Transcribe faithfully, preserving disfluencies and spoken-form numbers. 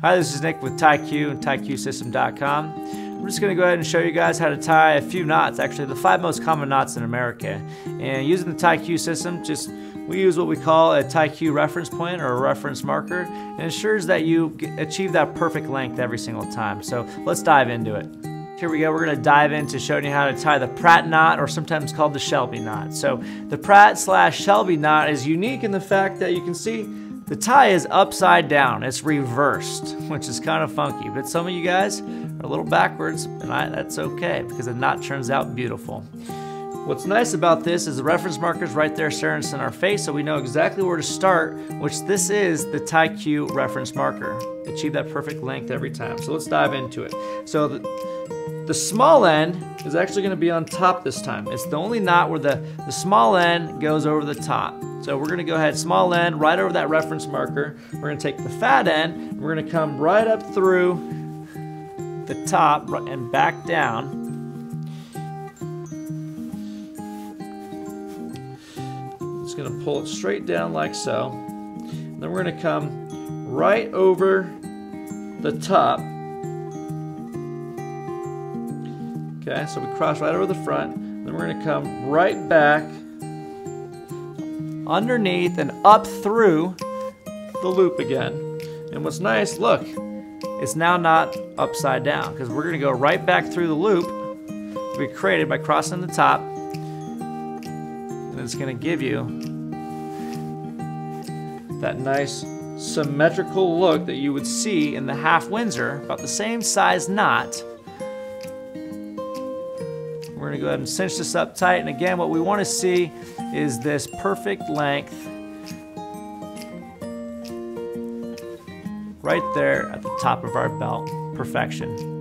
Hi, this is Nick with TieQ and TieQ System dot com. I'm just going to go ahead and show you guys how to tie a few knots, actually the five most common knots in America. And using the TieQ system, just we use what we call a TieQ reference point or a reference marker, and ensures that you achieve that perfect length every single time. So let's dive into it. Here we go, we're gonna dive into showing you how to tie the Pratt knot, or sometimes called the Shelby knot. So the Pratt slash Shelby knot is unique in the fact that you can see the tie is upside down, it's reversed, which is kind of funky, but some of you guys are a little backwards, and I, that's okay, because the knot turns out beautiful. What's nice about this is the reference marker's right there staring us in our face, so we know exactly where to start, which this is the TieQ reference marker. Achieve that perfect length every time, so let's dive into it. So the, The small end is actually going to be on top this time. It's the only knot where the, the small end goes over the top. So we're going to go ahead, small end, right over that reference marker. We're going to take the fat end, and we're going to come right up through the top and back down. It's going to pull it straight down like so. And then we're going to come right over the top. Okay, so we cross right over the front, then we're going to come right back underneath and up through the loop again. And what's nice, look, it's now not upside down, because we're going to go right back through the loop we created by crossing the top, and it's going to give you that nice symmetrical look that you would see in the half Windsor, about the same size knot. We're gonna go ahead and cinch this up tight. And again, what we wanna see is this perfect length right there at the top of our belt, perfection.